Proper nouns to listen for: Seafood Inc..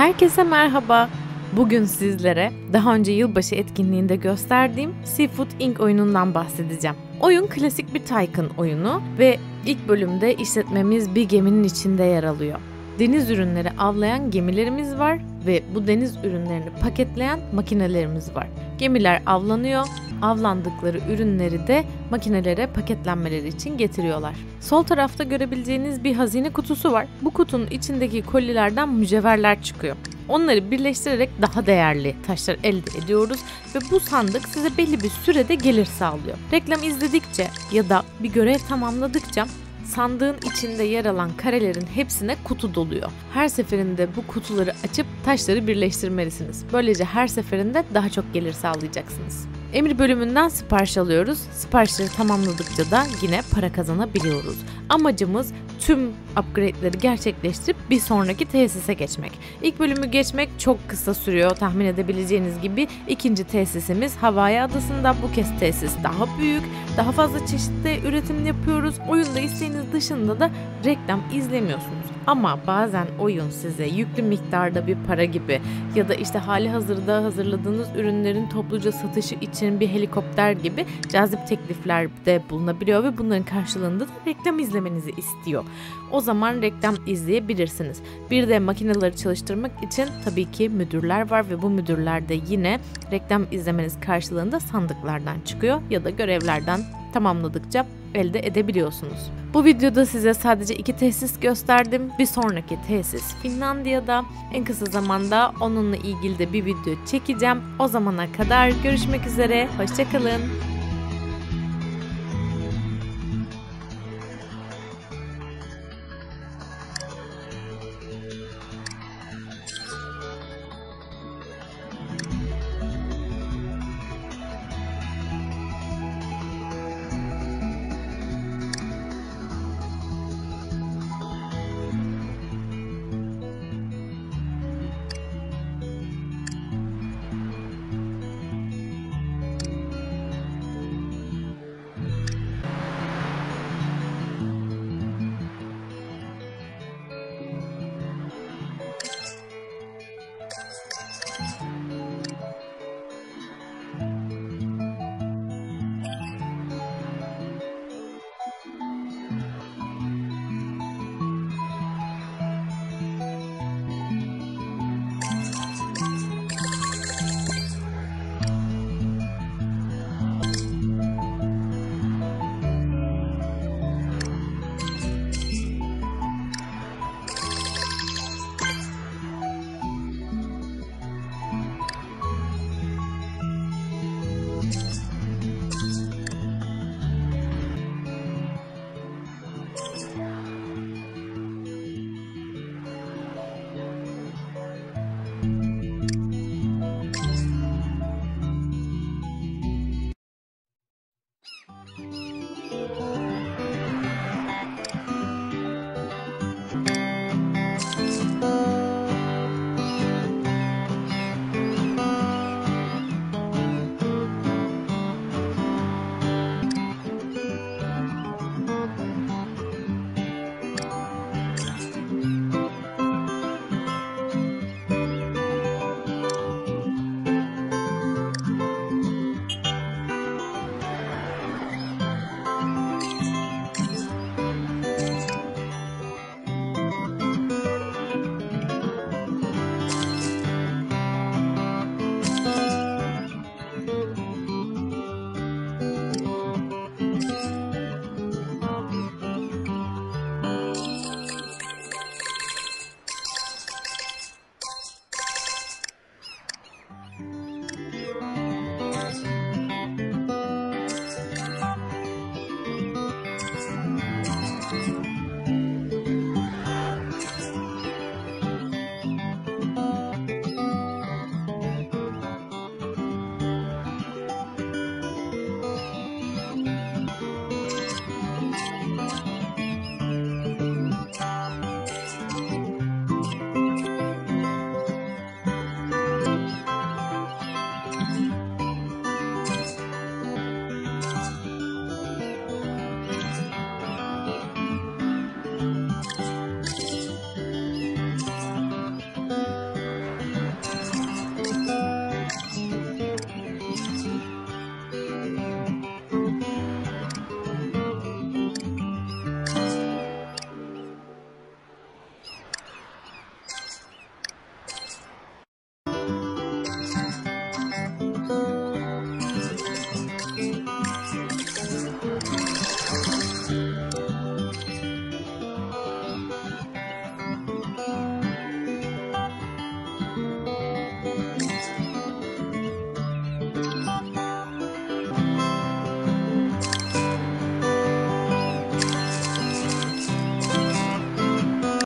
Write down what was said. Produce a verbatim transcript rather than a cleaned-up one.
Herkese merhaba. Bugün sizlere daha önce yılbaşı etkinliğinde gösterdiğim Seafood incorporated oyunundan bahsedeceğim. Oyun klasik bir Tycoon oyunu ve ilk bölümde işletmemiz bir geminin içinde yer alıyor. Deniz ürünleri avlayan gemilerimiz var ve bu deniz ürünlerini paketleyen makinelerimiz var. Gemiler avlanıyor, avlandıkları ürünleri de makinelere paketlenmeleri için getiriyorlar. Sol tarafta görebileceğiniz bir hazine kutusu var. Bu kutunun içindeki kolilerden mücevherler çıkıyor. Onları birleştirerek daha değerli taşlar elde ediyoruz ve bu sandık size belli bir sürede gelir sağlıyor. Reklam izledikçe ya da bir görev tamamladıkça sandığın içinde yer alan karelerin hepsine kutu doluyor. Her seferinde bu kutuları açıp taşları birleştirmelisiniz. Böylece her seferinde daha çok gelir sağlayacaksınız. Emir bölümünden sipariş alıyoruz. Siparişleri tamamladıkça da yine para kazanabiliyoruz. Amacımız tüm upgrade'leri gerçekleştirip bir sonraki tesise geçmek. İlk bölümü geçmek çok kısa sürüyor. Tahmin edebileceğiniz gibi ikinci tesisimiz Havaya Adası'nda. Bu kez tesis daha büyük, daha fazla çeşitli üretim yapıyoruz. Oyunda isteğiniz dışında da reklam izlemiyorsunuz. Ama bazen oyun size yüklü miktarda bir para gibi ya da işte hali hazırda hazırladığınız ürünlerin topluca satışı için bir helikopter gibi cazip tekliflerde bulunabiliyor ve bunların karşılığında da reklam izlemenizi istiyor. O zaman reklam izleyebilirsiniz. Bir de makineleri çalıştırmak için tabii ki müdürler var ve bu müdürler de yine reklam izlemeniz karşılığında sandıklardan çıkıyor ya da görevlerden tamamladıkça elde edebiliyorsunuz. Bu videoda size sadece iki tesis gösterdim. Bir sonraki tesis Finlandiya'da. En kısa zamanda onunla ilgili de bir video çekeceğim. O zamana kadar görüşmek üzere. Hoşça kalın.